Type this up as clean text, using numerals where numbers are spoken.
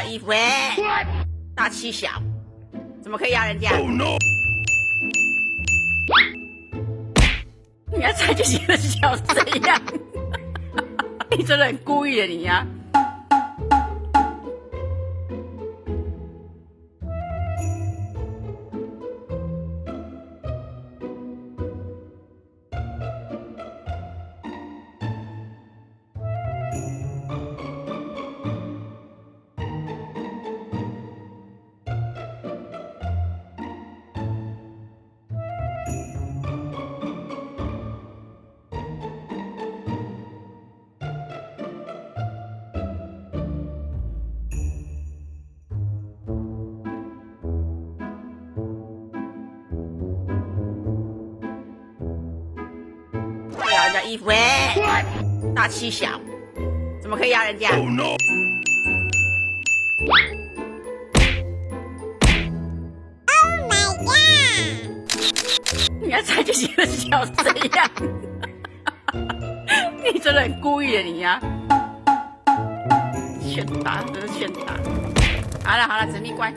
小衣服哎，大欺小，怎么可以压人家？ Oh, no. 你要踩就显得小这样，你真的很故意的你呀、啊。 衣服哎，大欺小，怎么可以压人家？ Oh, no. 你要踩就显得小这样，你真的很故意的你呀、啊！劝打，真是劝打。好了好了，子密乖。